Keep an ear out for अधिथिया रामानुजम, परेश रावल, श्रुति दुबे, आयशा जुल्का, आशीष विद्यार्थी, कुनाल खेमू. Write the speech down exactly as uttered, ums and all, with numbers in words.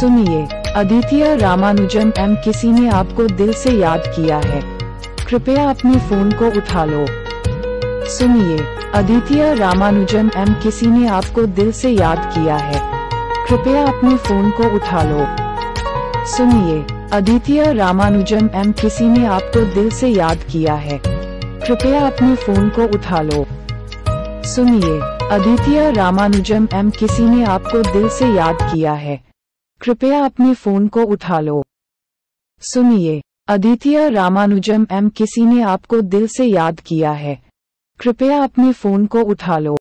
सुनिए, अधिथिया रामानुजम एम किसी ने आपको दिल से याद किया है, कृपया अपने फोन को उठा लो। सुनिए, अधिथिया रामानुजम एम किसी ने आपको दिल से याद किया है, कृपया अपने फोन को उठा लो। सुनिए, अधिथिया रामानुजम एम किसी ने आपको दिल से याद किया है, कृपया अपने फोन को उठा लो। सुनिए, अधिथिया रामानुजम एम किसी ने आपको दिल से याद किया है, कृपया अपने फोन को उठा लो। सुनिए, अधिथिया रामानुजम एम किसी ने आपको दिल से याद किया है, कृपया अपने फोन को उठा लो।